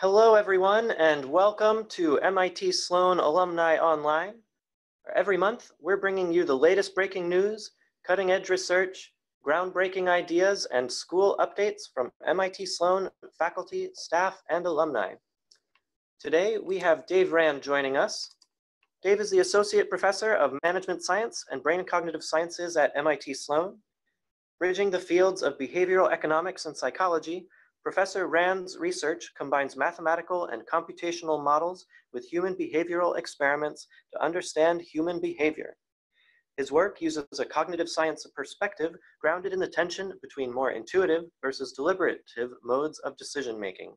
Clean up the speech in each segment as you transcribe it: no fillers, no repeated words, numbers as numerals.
Hello, everyone, and welcome to MIT Sloan Alumni Online. Every month, we're bringing you the latest breaking news, cutting-edge research, groundbreaking ideas, and school updates from MIT Sloan faculty, staff, and alumni. Today, we have Dave Rand joining us. Dave is the Associate Professor of Management Science and Brain and Cognitive Sciences at MIT Sloan. Bridging the fields of behavioral economics and psychology, Professor Rand's research combines mathematical and computational models with human behavioral experiments to understand human behavior. His work uses a cognitive science perspective grounded in the tension between more intuitive versus deliberative modes of decision-making.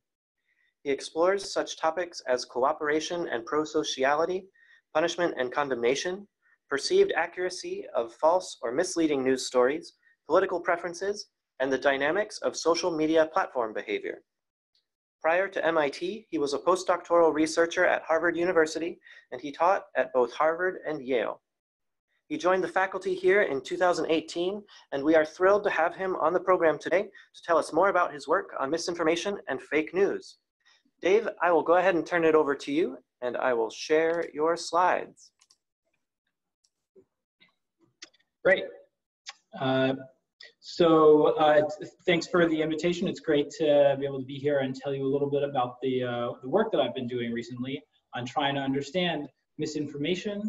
He explores such topics as cooperation and prosociality, punishment and condemnation, perceived accuracy of false or misleading news stories, political preferences, and the dynamics of social media platform behavior. Prior to MIT, he was a postdoctoral researcher at Harvard University, and he taught at both Harvard and Yale. He joined the faculty here in 2018, and we are thrilled to have him on the program today to tell us more about his work on misinformation and fake news. Dave, I will go ahead and turn it over to you, and I will share your slides. Great. Thanks for the invitation. It's great to be able to be here and tell you a little bit about the work that I've been doing recently on trying to understand misinformation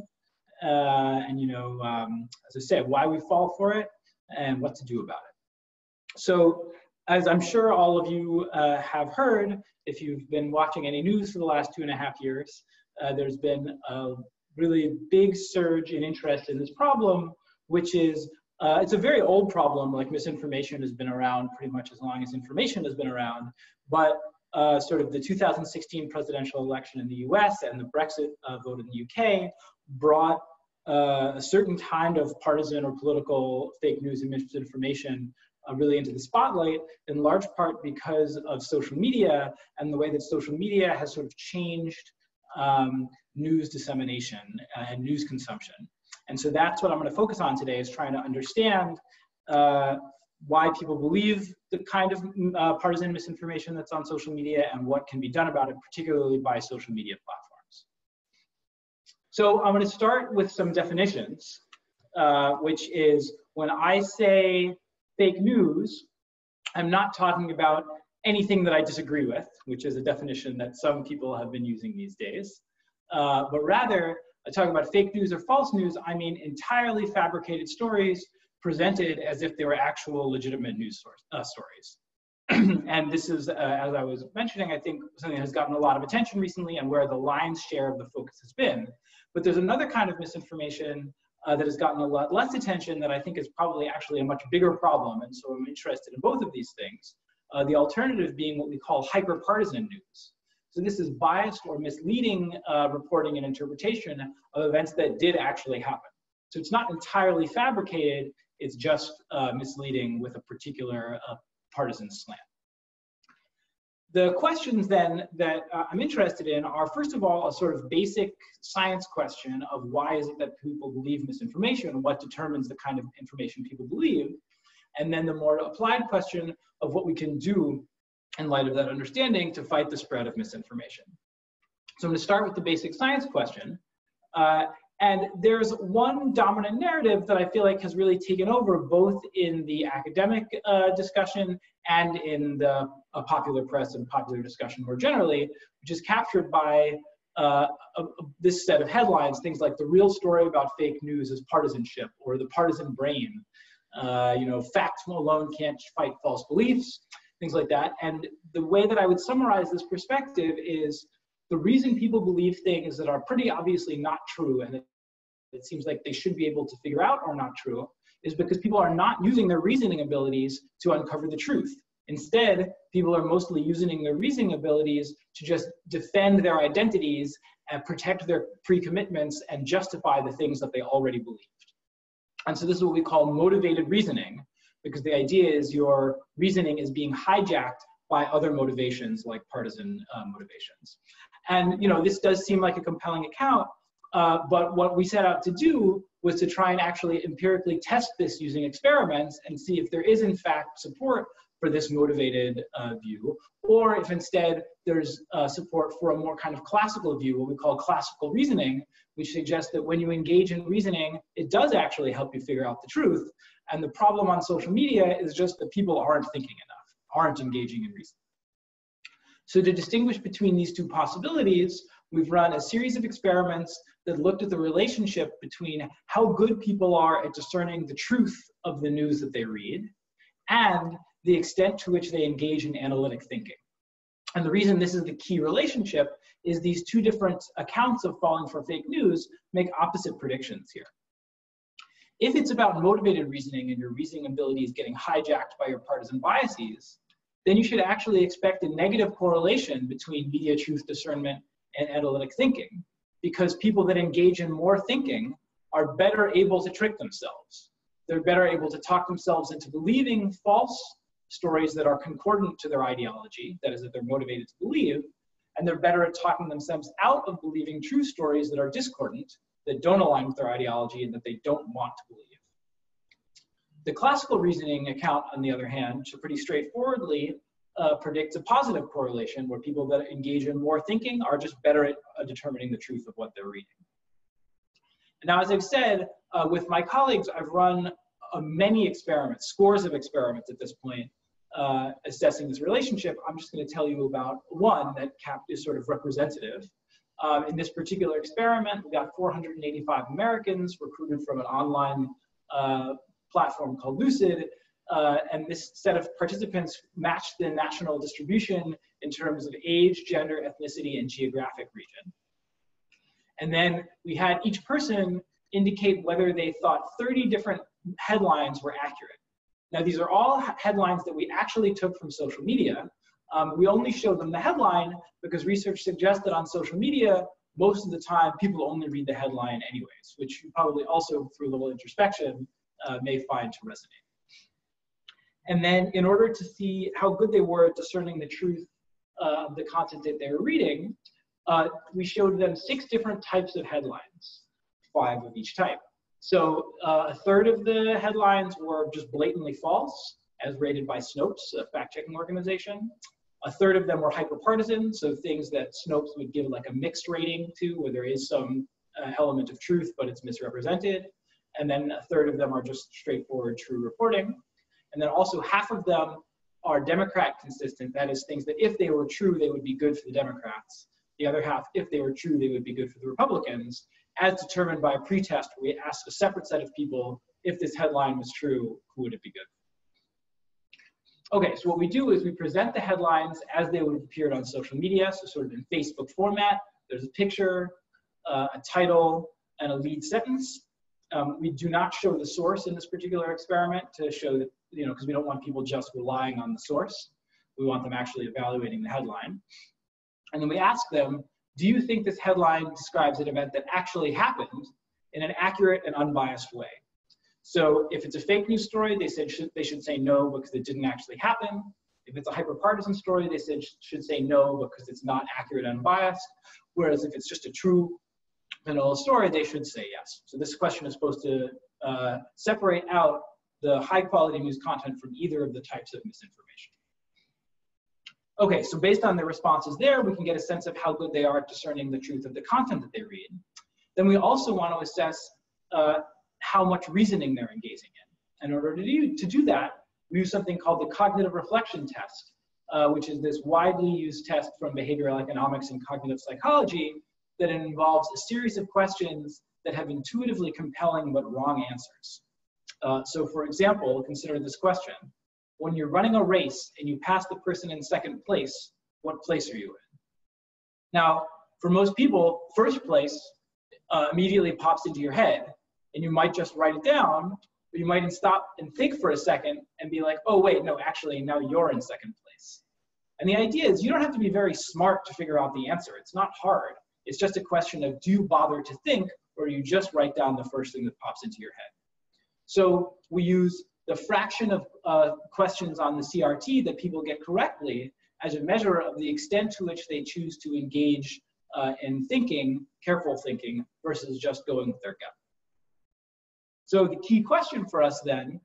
and, as I said, why we fall for it and what to do about it. So, as I'm sure all of you have heard, if you've been watching any news for the last 2.5 years, there's been a really big surge in interest in this problem, which is it's a very old problem. Like, misinformation has been around pretty much as long as information has been around, but sort of the 2016 presidential election in the US and the Brexit vote in the UK brought a certain kind of partisan or political fake news and misinformation really into the spotlight, in large part because of social media and the way that social media has sort of changed news dissemination and news consumption. And so that's what I'm going to focus on today, is trying to understand why people believe the kind of partisan misinformation that's on social media and what can be done about it, particularly by social media platforms. So I'm going to start with some definitions, which is, when I say fake news, I'm not talking about anything that I disagree with, which is a definition that some people have been using these days, but rather, talking about fake news or false news, I mean entirely fabricated stories presented as if they were actual legitimate news stories. And this is, as I was mentioning, I think something that has gotten a lot of attention recently and where the lion's share of the focus has been. But there's another kind of misinformation that has gotten a lot less attention that I think is probably actually a much bigger problem. And so I'm interested in both of these things. The alternative being what we call hyperpartisan news. So this is biased or misleading reporting and interpretation of events that did actually happen. So it's not entirely fabricated, it's just misleading with a particular partisan slant. The questions then that I'm interested in are, first of all, a sort of basic science question of why is it that people believe misinformation, what determines the kind of information people believe, and then the more applied question of what we can do in light of that understanding to fight the spread of misinformation. So I'm going to start with the basic science question. And there's one dominant narrative that I feel like has really taken over both in the academic discussion and in the popular press and popular discussion more generally, which is captured by this set of headlines, things like "the real story about fake news is partisanship" or "the partisan brain," "facts alone can't fight false beliefs," things like that. And the way that I would summarize this perspective is, the reason people believe things that are pretty obviously not true and it seems like they should be able to figure out are not true is because people are not using their reasoning abilities to uncover the truth. Instead, people are mostly using their reasoning abilities to just defend their identities and protect their pre-commitments and justify the things that they already believed. And so this is what we call motivated reasoning, because the idea is your reasoning is being hijacked by other motivations, like partisan motivations. And this does seem like a compelling account, but what we set out to do was to try and actually empirically test this using experiments and see if there is in fact support for this motivated view, or if instead there's support for a more kind of classical view, what we call classical reasoning, which suggests that when you engage in reasoning, it does actually help you figure out the truth. And the problem on social media is just that people aren't thinking enough, aren't engaging in reasoning. So to distinguish between these two possibilities, we've run a series of experiments that looked at the relationship between how good people are at discerning the truth of the news that they read and the extent to which they engage in analytic thinking. And the reason this is the key relationship is these two different accounts of falling for fake news make opposite predictions here. If it's about motivated reasoning and your reasoning ability is getting hijacked by your partisan biases, then you should actually expect a negative correlation between media truth discernment and analytic thinking, because people that engage in more thinking are better able to trick themselves. They're better able to talk themselves into believing false stories that are concordant to their ideology, that is, that they're motivated to believe, and they're better at talking themselves out of believing true stories that are discordant, that don't align with their ideology, and that they don't want to believe. The classical reasoning account, on the other hand, should pretty straightforwardly predicts a positive correlation where people that engage in more thinking are just better at determining the truth of what they're reading. And now, as I've said, with my colleagues, I've run many experiments, scores of experiments at this point, assessing this relationship. I'm just going to tell you about one that is sort of representative. In this particular experiment, we got 485 Americans recruited from an online platform called Lucid, and this set of participants matched the national distribution in terms of age, gender, ethnicity, and geographic region. And then we had each person indicate whether they thought 30 different headlines were accurate. Now, these are all headlines that we actually took from social media. We only showed them the headline because research suggests that on social media, most of the time, people only read the headline anyways, which you probably also, through a little introspection, may find to resonate. And then in order to see how good they were at discerning the truth of the content that they were reading, we showed them 6 different types of headlines, 5 of each type. So a third of the headlines were just blatantly false, as rated by Snopes, a fact-checking organization. A third of them were hyperpartisan, so things that Snopes would give like a mixed rating to, where there is some element of truth, but it's misrepresented. And then a third of them are just straightforward true reporting. And then also half of them are Democrat consistent. That is, things that if they were true, they would be good for the Democrats. The other half, if they were true, they would be good for the Republicans, as determined by a pretest where we asked a separate set of people, if this headline was true, who would it be good for? Okay, so what we do is we present the headlines as they would have appeared on social media, so sort of in Facebook format. There's a picture, a title, and a lead sentence. We do not show the source in this particular experiment to show that, you know, because we don't want people just relying on the source. We want them actually evaluating the headline. And then we ask them, do you think this headline describes an event that actually happened in an accurate and unbiased way? So if it's a fake news story, they said they should say no because it didn't actually happen. If it's a hyperpartisan story, they said should say no because it's not accurate and unbiased. Whereas if it's just a true and all story, they should say yes. So this question is supposed to separate out the high quality news content from either of the types of misinformation. Okay, so based on the responses there, we can get a sense of how good they are at discerning the truth of the content that they read. Then we also want to assess how much reasoning they're engaging in. In order to do that, we use something called the cognitive reflection test, which is this widely used test from behavioral economics and cognitive psychology that involves a series of questions that have intuitively compelling but wrong answers. So for example, consider this question. When you're running a race and you pass the person in second place, what place are you in? Now, for most people, first place immediately pops into your head, and you might just write it down, but you might stop and think for a second and be like, oh wait, no, actually now you're in second place. And the idea is you don't have to be very smart to figure out the answer. It's not hard. It's just a question of, do you bother to think, or you just write down the first thing that pops into your head? So we use the fraction of questions on the CRT that people get correctly as a measure of the extent to which they choose to engage in thinking, careful thinking, versus just going with their gut. So the key question for us then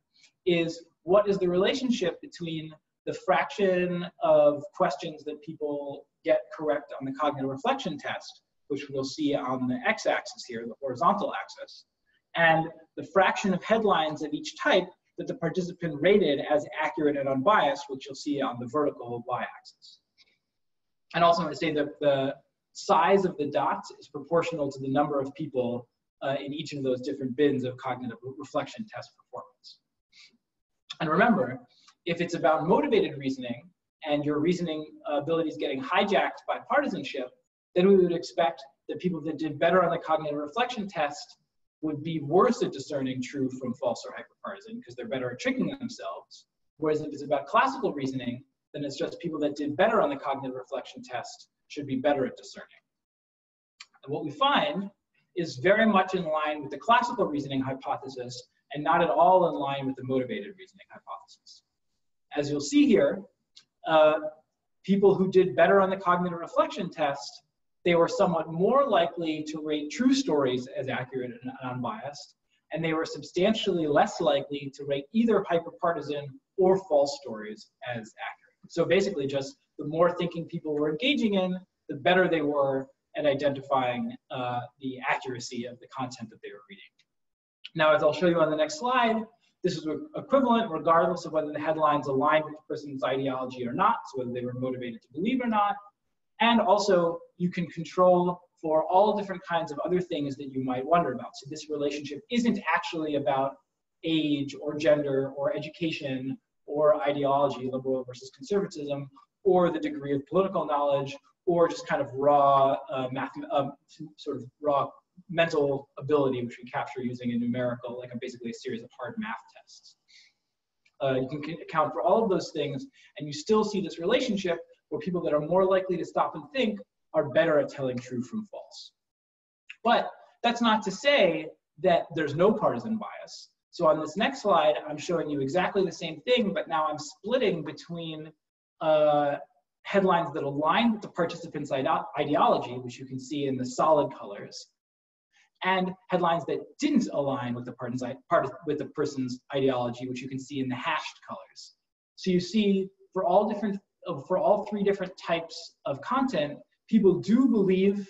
is, what is the relationship between the fraction of questions that people get correct on the cognitive reflection test, which we'll see on the x-axis here, the horizontal axis, and the fraction of headlines of each type that the participant rated as accurate and unbiased, which you'll see on the vertical y-axis. And also I'm going to say that the size of the dots is proportional to the number of people in each of those different bins of cognitive reflection test performance. And remember, if it's about motivated reasoning and your reasoning ability is getting hijacked by partisanship, then we would expect that people that did better on the cognitive reflection test would be worse at discerning true from false or hyperpartisan because they're better at tricking themselves. Whereas if it's about classical reasoning, then it's just people that did better on the cognitive reflection test should be better at discerning. And what we find is very much in line with the classical reasoning hypothesis and not at all in line with the motivated reasoning hypothesis. As you'll see here, people who did better on the cognitive reflection test, they were somewhat more likely to rate true stories as accurate and unbiased, and they were substantially less likely to rate either hyperpartisan or false stories as accurate. So basically just the more thinking people were engaging in, the better they were at identifying the accuracy of the content that they were reading. Now, as I'll show you on the next slide, this is equivalent regardless of whether the headlines aligned with the person's ideology or not, so whether they were motivated to believe or not. And also, you can control for all different kinds of other things that you might wonder about. So this relationship isn't actually about age or gender or education or ideology, liberal versus conservatism, or the degree of political knowledge, or just kind of raw sort of raw mental ability, which we capture using a numerical, like basically a series of hard math tests. You can account for all of those things, and you still see this relationship where people that are more likely to stop and think are better at telling true from false. But that's not to say that there's no partisan bias. So on this next slide, I'm showing you exactly the same thing, but now I'm splitting between headlines that align with the participants' ideology, which you can see in the solid colors, and headlines that didn't align with the person's ideology, which you can see in the hashed colors. So you see for all different for all three different types of content, people do believe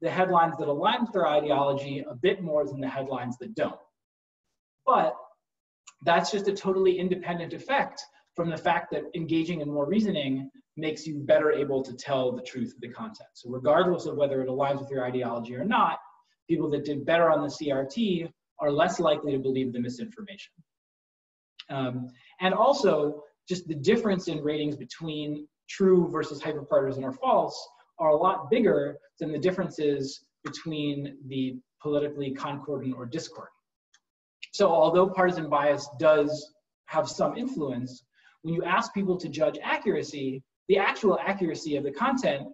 the headlines that align with their ideology a bit more than the headlines that don't. But that's just a totally independent effect from the fact that engaging in more reasoning makes you better able to tell the truth of the content. So regardless of whether it aligns with your ideology or not, people that did better on the CRT are less likely to believe the misinformation. And also, just the difference in ratings between true versus hyperpartisan or false are a lot bigger than the differences between the politically concordant or discordant. So although partisan bias does have some influence, when you ask people to judge accuracy, the actual accuracy of the content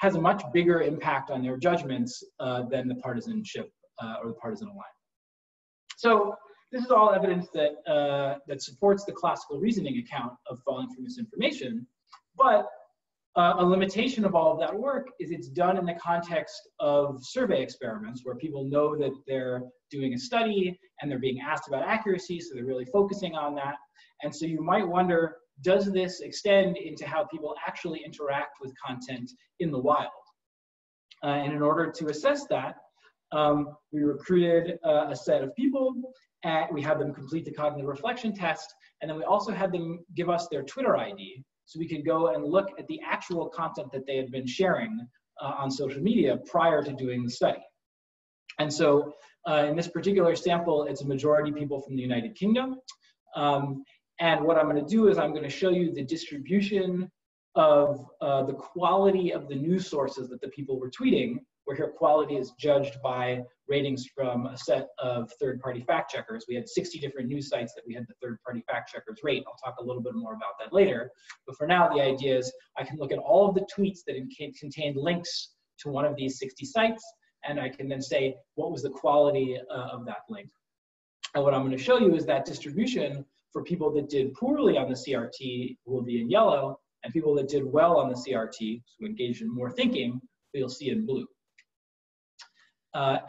has a much bigger impact on their judgments than the partisanship or the partisan alignment. So this is all evidence that, that supports the classical reasoning account of falling for misinformation, but a limitation of all of that work is it's done in the context of survey experiments where people know that they're doing a study and they're being asked about accuracy, so they're really focusing on that. And so you might wonder, does this extend into how people actually interact with content in the wild? And in order to assess that, we recruited a set of people, and we had them complete the cognitive reflection test, and then we also had them give us their Twitter ID, so we could go and look at the actual content that they had been sharing on social media prior to doing the study. And so in this particular sample, it's a majority people from the United Kingdom. And what I'm going to do is I'm going to show you the distribution of the quality of the news sources that the people were tweeting, where here quality is judged by ratings from a set of third-party fact checkers. We had 60 different news sites that we had the third-party fact checkers rate. I'll talk a little bit more about that later. But for now, the idea is I can look at all of the tweets that contained links to one of these 60 sites, and I can then say what was the quality of that link. And what I'm going to show you is that distribution for people that did poorly on the CRT will be in yellow, and people that did well on the CRT, so engaged in more thinking, you'll see in blue.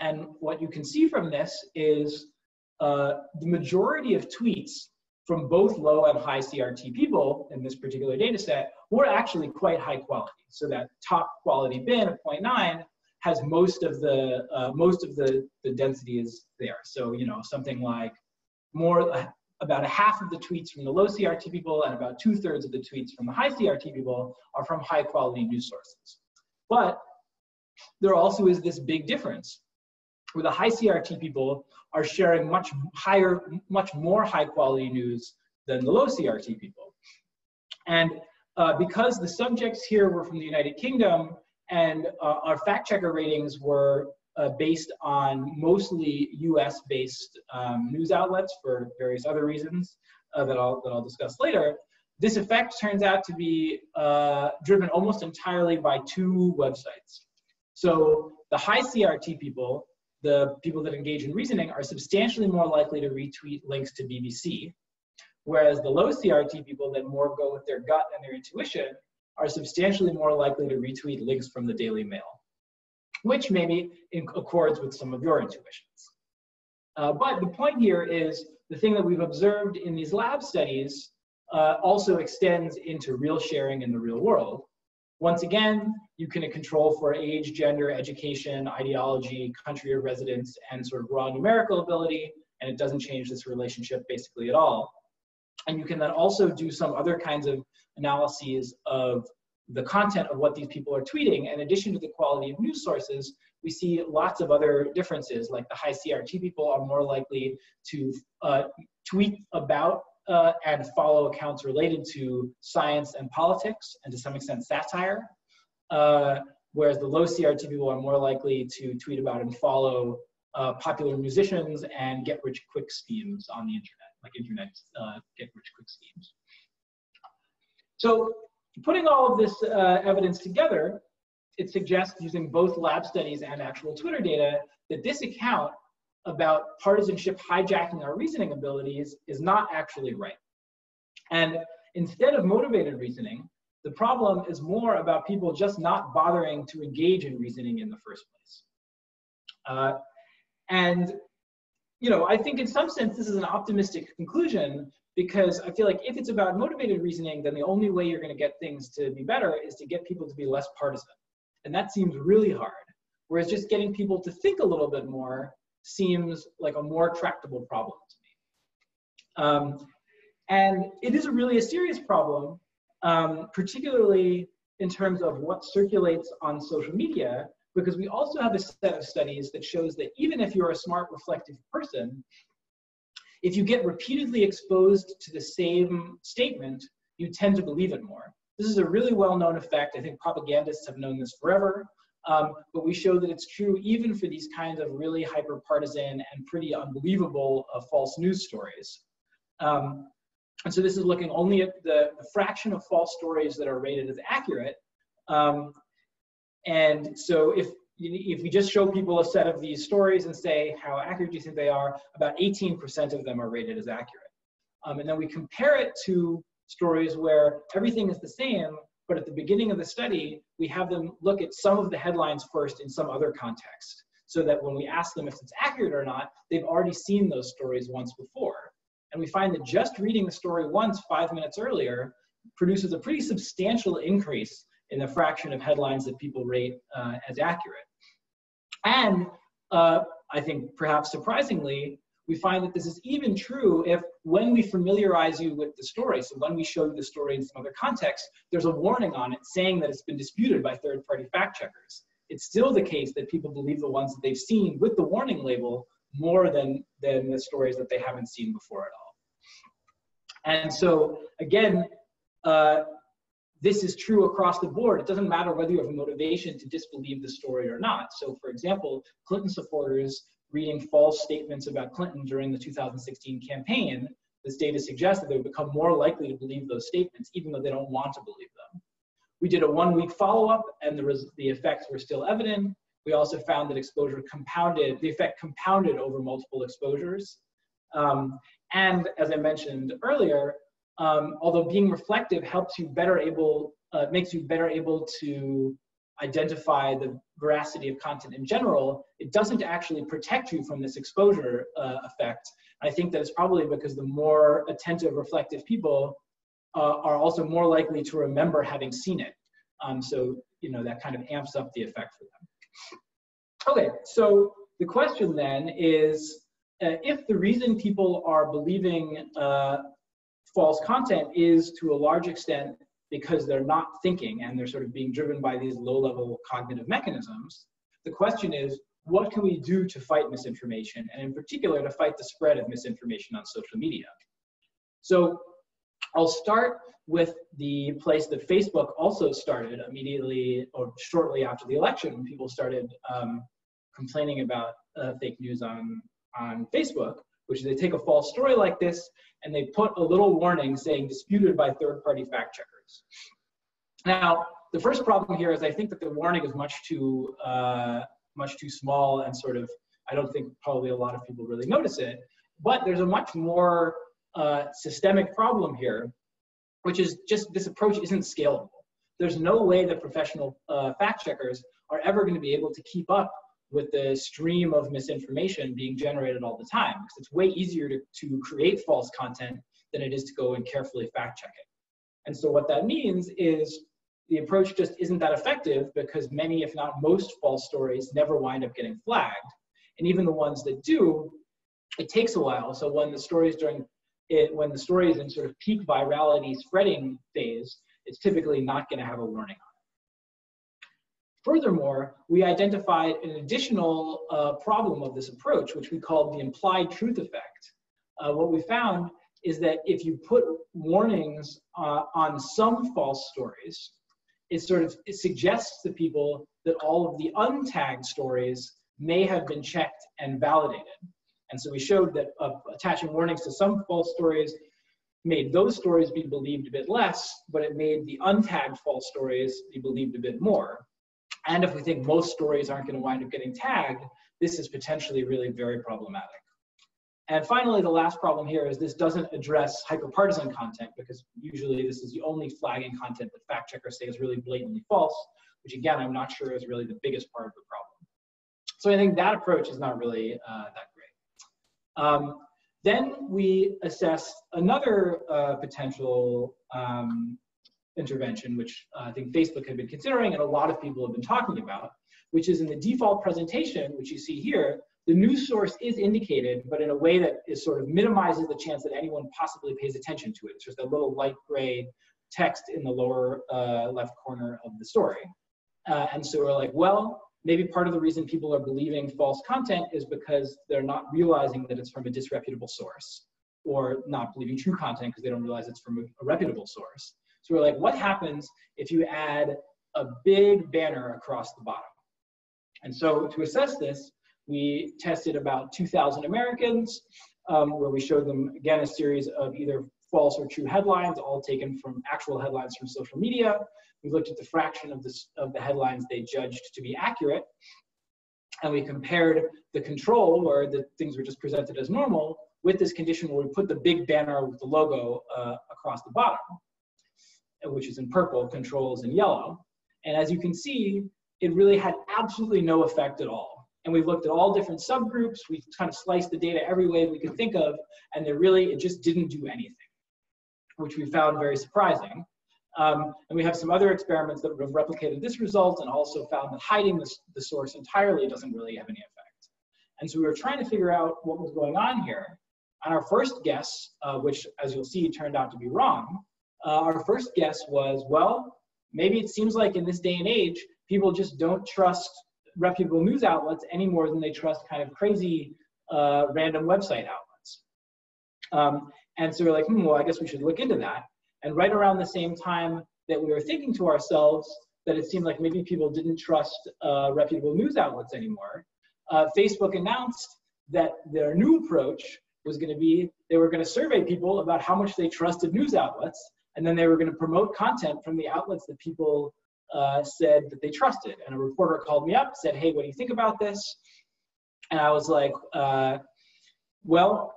And what you can see from this is the majority of tweets from both low and high CRT people in this particular data set were actually quite high quality. So that top quality bin of 0.9 has most of the density is there. So, you know, something like about a half of the tweets from the low CRT people and about 2/3 of the tweets from the high CRT people are from high quality news sources. But there also is this big difference where the high CRT people are sharing much more high quality news than the low CRT people. And because the subjects here were from the United Kingdom and our fact checker ratings were based on mostly US-based news outlets for various other reasons that I'll discuss later, this effect turns out to be driven almost entirely by two websites. So the high CRT people, the people that engage in reasoning, are substantially more likely to retweet links to BBC, whereas the low CRT people that more go with their gut and their intuition are substantially more likely to retweet links from the Daily Mail, which maybe accords with some of your intuitions. But the point here is the thing that we've observed in these lab studies also extends into real sharing in the real world. Once again, you can control for age, gender, education, ideology, country of residence, and sort of raw numerical ability, and it doesn't change this relationship basically at all. And you can then also do some other kinds of analyses of the content of what these people are tweeting. In addition to the quality of news sources, we see lots of other differences, like the high CRT people are more likely to tweet about and follow accounts related to science and politics, and to some extent satire, whereas the low CRT people are more likely to tweet about and follow popular musicians and get-rich-quick schemes on the internet, like internet get-rich-quick schemes. So putting all of this evidence together, it suggests, using both lab studies and actual Twitter data, that this account about partisanship hijacking our reasoning abilities is not actually right. And instead of motivated reasoning, the problem is more about people just not bothering to engage in reasoning in the first place. And, you know, I think in some sense this is an optimistic conclusion, because I feel like if it's about motivated reasoning, then the only way you're going to get things to be better is to get people to be less partisan. And that seems really hard. Whereas just getting people to think a little bit more seems like a more tractable problem to me. And it is really a serious problem, particularly in terms of what circulates on social media, because we also have a set of studies that shows that even if you're a smart, reflective person, if you get repeatedly exposed to the same statement, you tend to believe it more. This is a really well-known effect. I think propagandists have known this forever. But we show that it's true even for these kinds of really hyper-partisan and pretty unbelievable false news stories. And so this is looking only at the fraction of false stories that are rated as accurate. And so if we just show people a set of these stories and say, how accurate do you think they are, about 18% of them are rated as accurate. And then we compare it to stories where everything is the same, but at the beginning of the study, we have them look at some of the headlines first in some other context, so that when we ask them if it's accurate or not, they've already seen those stories once before. And we find that just reading the story once 5 minutes earlier produces a pretty substantial increase in the fraction of headlines that people rate as accurate. And I think perhaps surprisingly, we find that this is even true if, when we familiarize you with the story, so when we show you the story in some other context, there's a warning on it saying that it's been disputed by third-party fact checkers. It's still the case that people believe the ones that they've seen with the warning label more than the stories that they haven't seen before at all. And so, again, this is true across the board. It doesn't matter whether you have a motivation to disbelieve the story or not. So, for example, Clinton supporters reading false statements about Clinton during the 2016 campaign, this data suggests that they would become more likely to believe those statements, even though they don't want to believe them. We did a one-week follow-up, and the effects were still evident. We also found that exposure compounded, the effect compounded over multiple exposures. And as I mentioned earlier, although being reflective helps you better able, makes you better able to identify the veracity of content in general, it doesn't actually protect you from this exposure effect. I think that it's probably because the more attentive, reflective people are also more likely to remember having seen it. So, you know, that kind of amps up the effect for them. Okay, so the question then is, if the reason people are believing false content is to a large extent because they're not thinking and they're sort of being driven by these low-level cognitive mechanisms, the question is, what can we do to fight misinformation, and in particular to fight the spread of misinformation on social media? So I'll start with the place that Facebook also started immediately or shortly after the election, when people started complaining about fake news on Facebook, which is they take a false story like this and they put a little warning saying disputed by third-party fact checkers. Now, the first problem here is I think that the warning is much too small and sort of, I don't think probably a lot of people really notice it, but there's a much more systemic problem here, which is just this approach isn't scalable. There's no way that professional fact checkers are ever going to be able to keep up with the stream of misinformation being generated all the time, because it's way easier to create false content than it is to go and carefully fact check it. And so what that means is the approach just isn't that effective, because many, if not most, false stories never wind up getting flagged. And even the ones that do, it takes a while. So when the story is in sort of peak virality spreading phase, it's typically not going to have a warning on it. Furthermore, we identified an additional problem of this approach, which we called the implied truth effect. What we found is that if you put warnings on some false stories, it suggests to people that all of the untagged stories may have been checked and validated. And so we showed that attaching warnings to some false stories made those stories be believed a bit less, but it made the untagged false stories be believed a bit more. And if we think most stories aren't going to wind up getting tagged, this is potentially really very problematic. And finally, the last problem here is this doesn't address hyperpartisan content, because usually this is the only flagging content that fact checkers say is really blatantly false, which again, I'm not sure is really the biggest part of the problem. So I think that approach is not really that great. Then we assessed another potential intervention, which I think Facebook had been considering and a lot of people have been talking about, which is in the default presentation, which you see here, the news source is indicated, but in a way that is sort of minimizes the chance that anyone possibly pays attention to it. It's just a little light gray text in the lower left corner of the story. And so we're like, well, maybe part of the reason people are believing false content is because they're not realizing that it's from a disreputable source, or not believing true content because they don't realize it's from a reputable source. So we're like, what happens if you add a big banner across the bottom? And so to assess this, we tested about 2,000 Americans, where we showed them, again, a series of either false or true headlines, all taken from actual headlines from social media. We looked at the fraction of the headlines they judged to be accurate. And we compared the control, where the things were just presented as normal, with this condition where we put the big banner with the logo across the bottom, which is in purple, controls in yellow. And as you can see, it really had absolutely no effect at all. And we've looked at all different subgroups. We've kind of sliced the data every way we could think of, and it just didn't do anything, which we found very surprising. And we have some other experiments that would have replicated this result and also found that hiding the source entirely doesn't really have any effect. And so we were trying to figure out what was going on here. And our first guess, which as you'll see turned out to be wrong, our first guess was, well, maybe it seems like in this day and age, people just don't trust reputable news outlets any more than they trust kind of crazy random website outlets. And so we're like, well, I guess we should look into that. And right around the same time that we were thinking to ourselves that it seemed like maybe people didn't trust reputable news outlets anymore, Facebook announced that their new approach was going to be, they were going to survey people about how much they trusted news outlets, and then they were going to promote content from the outlets that people said that they trusted. And a reporter called me up, said, hey, what do you think about this? And I was like, well,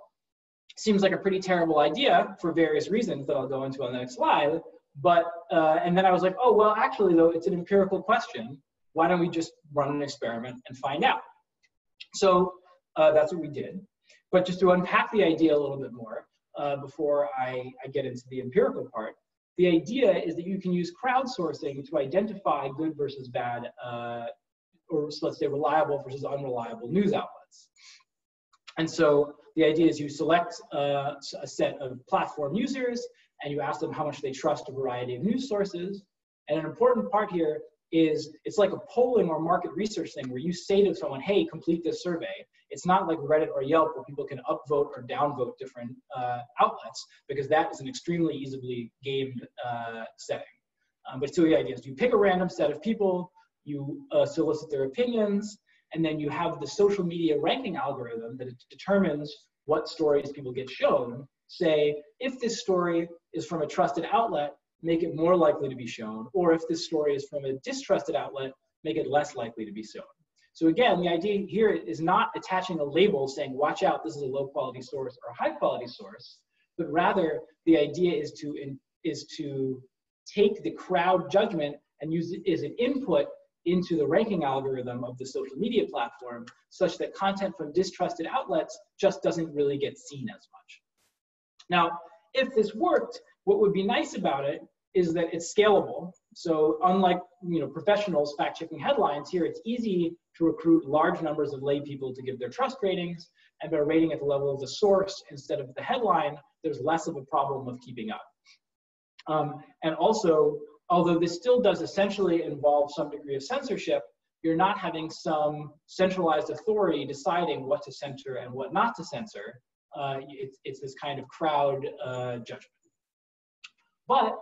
seems like a pretty terrible idea for various reasons that I'll go into on the next slide. But, and then I was like, oh, well, actually though, it's an empirical question. Why don't we just run an experiment and find out? So that's what we did. But just to unpack the idea a little bit more before I get into the empirical part, the idea is that you can use crowdsourcing to identify good versus bad, or so let's say reliable versus unreliable news outlets. And so the idea is you select a set of platform users and you ask them how much they trust a variety of news sources. And an important part here is it's like a polling or market research thing where you say to someone, hey, complete this survey. It's not like Reddit or Yelp where people can upvote or downvote different outlets, because that is an extremely easily gamed setting. But still the idea is you pick a random set of people, you solicit their opinions, and then you have the social media ranking algorithm that determines what stories people get shown. Say, if this story is from a trusted outlet, make it more likely to be shown, or if this story is from a distrusted outlet, make it less likely to be shown. So again, the idea here is not attaching a label saying, watch out, this is a low quality source or a high quality source, but rather the idea is to take the crowd judgment and use it as an input into the ranking algorithm of the social media platform, such that content from distrusted outlets just doesn't really get seen as much. Now, if this worked, what would be nice about it is that it's scalable. So unlike, you know, professionals fact-checking headlines, here it's easy to recruit large numbers of lay people to give their trust ratings, and by rating at the level of the source instead of the headline, there's less of a problem of keeping up. And also, although this still does essentially involve some degree of censorship, you're not having some centralized authority deciding what to censor and what not to censor. It's this kind of crowd judgment. But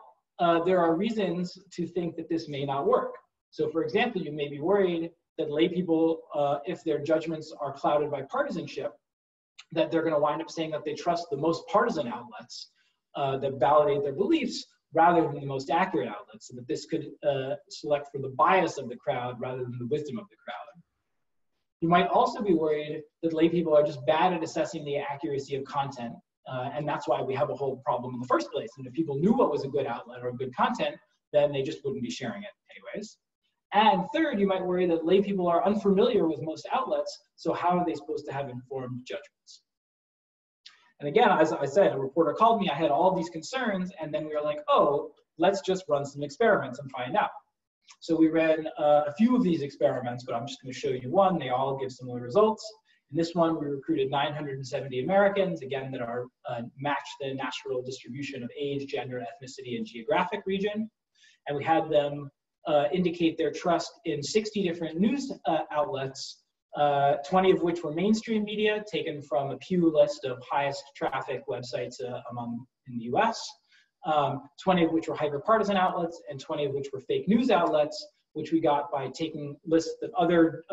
there are reasons to think that this may not work. So for example, you may be worried that lay people, if their judgments are clouded by partisanship, that they're gonna wind up saying that they trust the most partisan outlets that validate their beliefs, rather than the most accurate outlets, so that this could select for the bias of the crowd rather than the wisdom of the crowd. You might also be worried that lay people are just bad at assessing the accuracy of content, and that's why we have a whole problem in the first place. And if people knew what was a good outlet or good content, then they just wouldn't be sharing it anyways. And third, you might worry that lay people are unfamiliar with most outlets, so how are they supposed to have informed judgments? And again, as I said, a reporter called me, I had all these concerns, and then we were like, oh, let's just run some experiments and find out. So we ran a few of these experiments, but I'm just going to show you one. They all give similar results. In this one, we recruited 970 Americans, again, that are matched the natural distribution of age, gender, ethnicity, and geographic region. And we had them indicate their trust in 60 different news outlets, 20 of which were mainstream media, taken from a Pew list of highest traffic websites in the US, 20 of which were hyper-partisan outlets, and 20 of which were fake news outlets, which we got by taking lists that other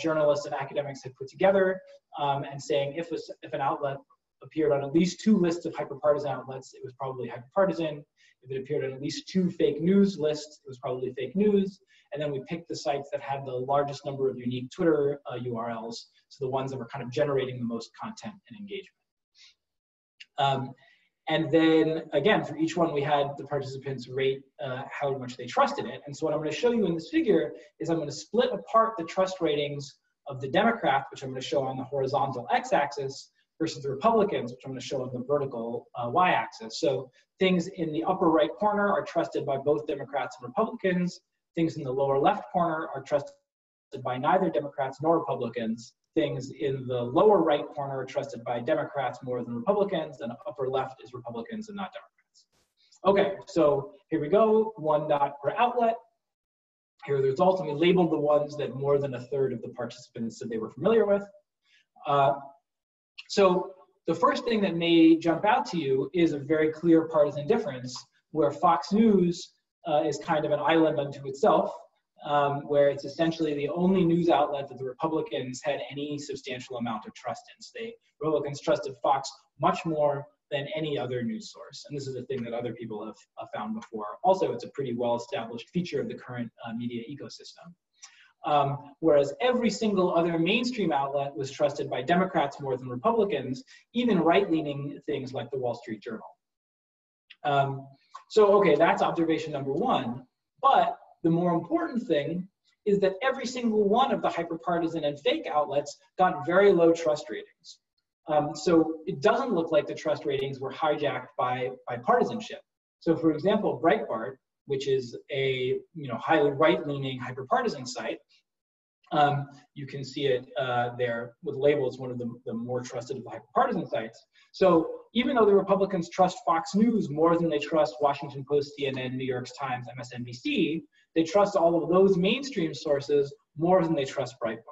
journalists and academics had put together, and saying if an outlet appeared on at least two lists of hyper-partisan outlets, it was probably hyper-partisan. If it appeared on at least two fake news lists, it was probably fake news. And then we picked the sites that had the largest number of unique Twitter URLs, so the ones that were kind of generating the most content and engagement. And then, again, for each one, we had the participants rate how much they trusted it. And so what I'm going to show you in this figure is I'm going to split apart the trust ratings of the Democrats, which I'm going to show on the horizontal x-axis, versus the Republicans, which I'm going to show on the vertical y-axis. So things in the upper right corner are trusted by both Democrats and Republicans. Things in the lower left corner are trusted by neither Democrats nor Republicans. Things in the lower right corner are trusted by Democrats more than Republicans, and upper left is Republicans and not Democrats. Okay, so here we go, one dot per outlet. Here are the results, and we labeled the ones that more than a third of the participants said they were familiar with. So the first thing that may jump out to you is a very clear partisan difference, where Fox News is kind of an island unto itself, where it's essentially the only news outlet that the Republicans had any substantial amount of trust in. So the Republicans trusted Fox much more than any other news source. And this is a thing that other people have found before. Also, it's a pretty well-established feature of the current media ecosystem. Whereas every single other mainstream outlet was trusted by Democrats more than Republicans, even right-leaning things like the Wall Street Journal. So, okay, that's observation number one. But the more important thing is that every single one of the hyperpartisan and fake outlets got very low trust ratings. So it doesn't look like the trust ratings were hijacked by partisanship. So for example, Breitbart, which is a highly right-leaning hyper-partisan site, you can see it there with labels, one of the more trusted of the hyper-partisan sites. So even though the Republicans trust Fox News more than they trust Washington Post, CNN, New York Times, MSNBC, they trust all of those mainstream sources more than they trust Breitbart.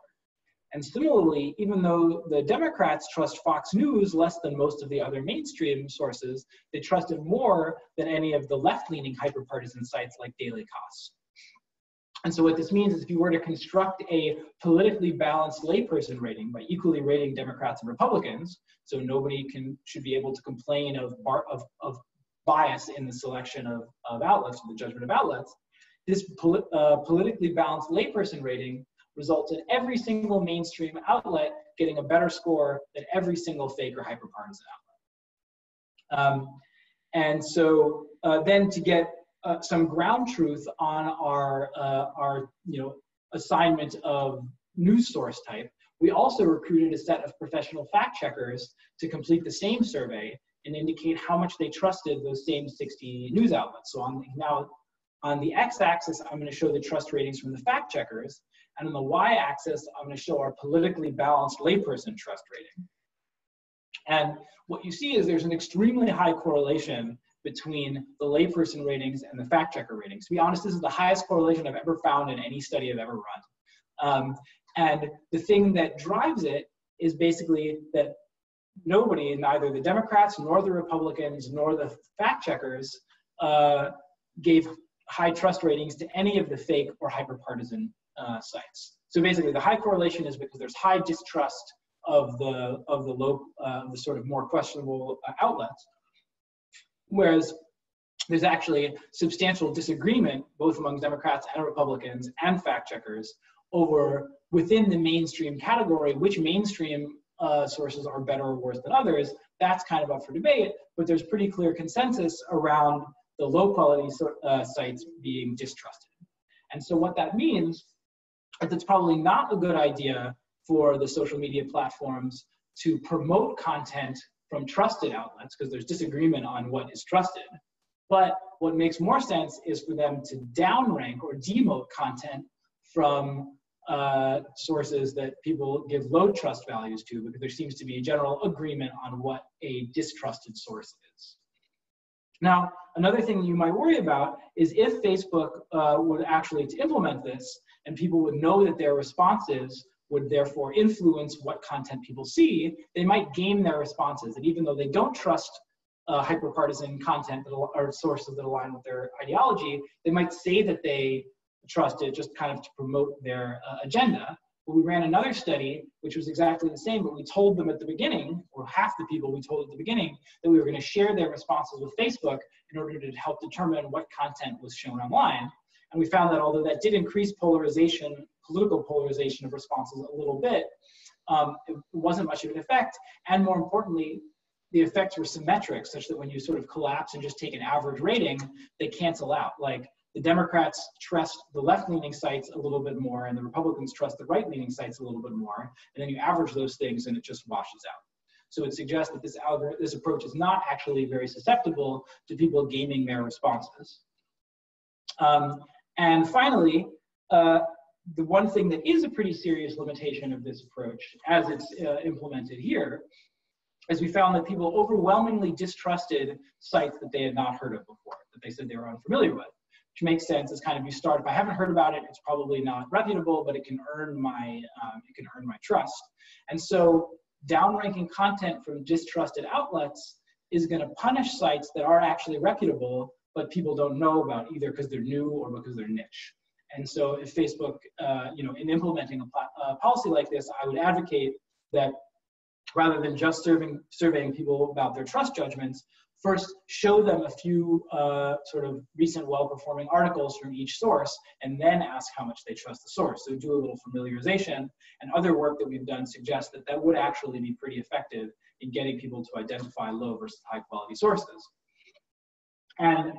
And similarly, even though the Democrats trust Fox News less than most of the other mainstream sources, they trust it more than any of the left-leaning hyper-partisan sites like Daily Kos. And so what this means is if you were to construct a politically balanced layperson rating by equally rating Democrats and Republicans, so nobody should be able to complain of bias in the selection of outlets, or the judgment of outlets, this politically balanced layperson rating results in every single mainstream outlet getting a better score than every single fake or hyperpartisan outlet. And so then to get some ground truth on our assignment of news source type, we also recruited a set of professional fact checkers to complete the same survey and indicate how much they trusted those same 60 news outlets. So on the x-axis, I'm going to show the trust ratings from the fact checkers. And on the y-axis, I'm going to show our politically balanced layperson trust rating. And what you see is there's an extremely high correlation between the layperson ratings and the fact checker ratings. To be honest, this is the highest correlation I've ever found in any study I've ever run. And the thing that drives it is basically that nobody, neither the Democrats, nor the Republicans, nor the fact checkers, gave high trust ratings to any of the fake or hyperpartisan sites. So basically, the high correlation is because there's high distrust of the low, the sort of more questionable outlets, whereas there's actually substantial disagreement both among Democrats and Republicans and fact checkers over within the mainstream category which mainstream sources are better or worse than others. That's kind of up for debate, but there's pretty clear consensus around the low quality sites being distrusted. And so what that means, it's probably not a good idea for the social media platforms to promote content from trusted outlets because there's disagreement on what is trusted. But what makes more sense is for them to downrank or demote content from sources that people give low trust values to, because there seems to be a general agreement on what a distrusted source is. Now, another thing you might worry about is if Facebook would actually implement this and people would know that their responses would therefore influence what content people see, they might game their responses. And even though they don't trust hyperpartisan content or sources that align with their ideology, they might say that they trust it just kind of to promote their agenda. But we ran another study, which was exactly the same, but we told them at the beginning, or half the people we told at the beginning, that we were going to share their responses with Facebook in order to help determine what content was shown online. And we found that although that did increase polarization, political polarization of responses a little bit, it wasn't much of an effect. And more importantly, the effects were symmetric, such that when you sort of collapse and just take an average rating, they cancel out. Like, the Democrats trust the left-leaning sites a little bit more, and the Republicans trust the right-leaning sites a little bit more, and then you average those things and it just washes out. So it suggests that this approach is not actually very susceptible to people gaming their responses. And finally, the one thing that is a pretty serious limitation of this approach, as it's implemented here, is we found that people overwhelmingly distrusted sites that they had not heard of before, that they said they were unfamiliar with. Which makes sense. It's kind of, you start, if I haven't heard about it, it's probably not reputable, but it can earn my trust. And so downranking content from distrusted outlets is going to punish sites that are actually reputable, but people don't know about, either because they're new or because they're niche. And so if Facebook, in implementing a policy like this, I would advocate that rather than just surveying people about their trust judgments, first, show them a few sort of recent well-performing articles from each source, and then ask how much they trust the source. So do a little familiarization, and other work that we've done suggests that that would actually be pretty effective in getting people to identify low versus high-quality sources. And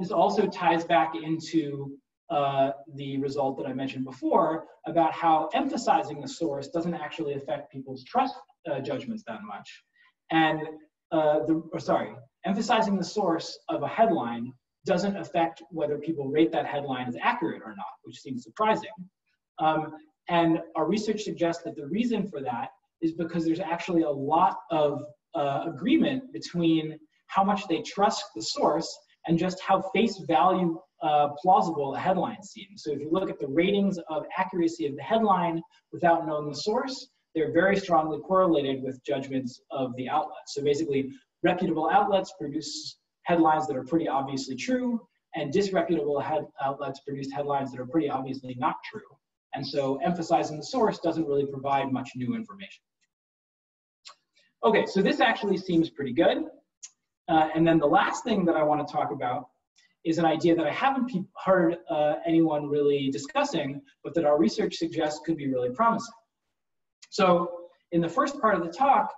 this also ties back into the result that I mentioned before about how emphasizing the source doesn't actually affect people's trust judgments that much. And emphasizing the source of a headline doesn't affect whether people rate that headline as accurate or not, which seems surprising. And our research suggests that the reason for that is because there's actually a lot of agreement between how much they trust the source and just how face value plausible a headline seems. So if you look at the ratings of accuracy of the headline without knowing the source, they're very strongly correlated with judgments of the outlet. So basically, reputable outlets produce headlines that are pretty obviously true, and disreputable outlets produce headlines that are pretty obviously not true. And so emphasizing the source doesn't really provide much new information. Okay, so this actually seems pretty good. And then the last thing that I want to talk about is an idea that I haven't heard anyone really discussing, but that our research suggests could be really promising. So in the first part of the talk,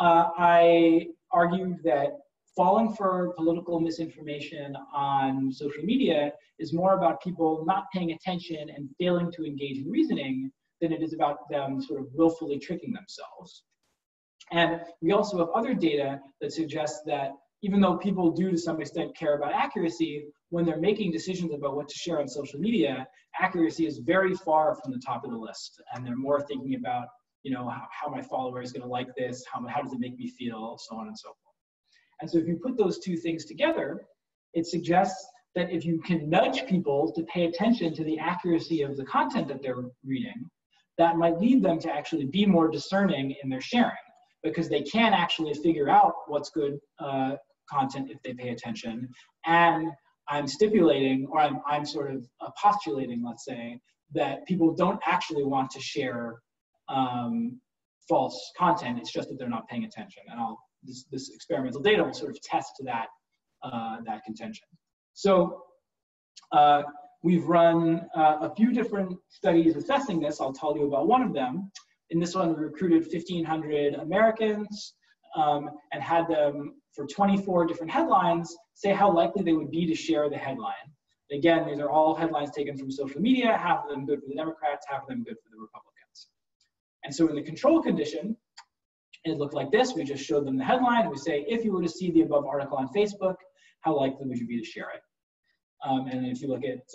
I argued that falling for political misinformation on social media is more about people not paying attention and failing to engage in reasoning than it is about them sort of willfully tricking themselves. And we also have other data that suggests that even though people do to some extent care about accuracy, when they're making decisions about what to share on social media, accuracy is very far from the top of the list. And they're more thinking about, you know, how my follower is gonna like this, how does it make me feel, so on and so forth. And so if you put those two things together, it suggests that if you can nudge people to pay attention to the accuracy of the content that they're reading, that might lead them to actually be more discerning in their sharing, because they can actually figure out what's good content if they pay attention. And I'm stipulating, or I'm sort of postulating, let's say, that people don't actually want to share false content. It's just that they're not paying attention. And this experimental data will sort of test that, that contention. So we've run a few different studies assessing this. I'll tell you about one of them. In this one, we recruited 1,500 Americans and had them, for 24 different headlines, say how likely they would be to share the headline. And again, these are all headlines taken from social media, half of them good for the Democrats, half of them good for the Republicans. And so in the control condition, it looked like this. We just showed them the headline, and we say, if you were to see the above article on Facebook, how likely would you be to share it? And if you look at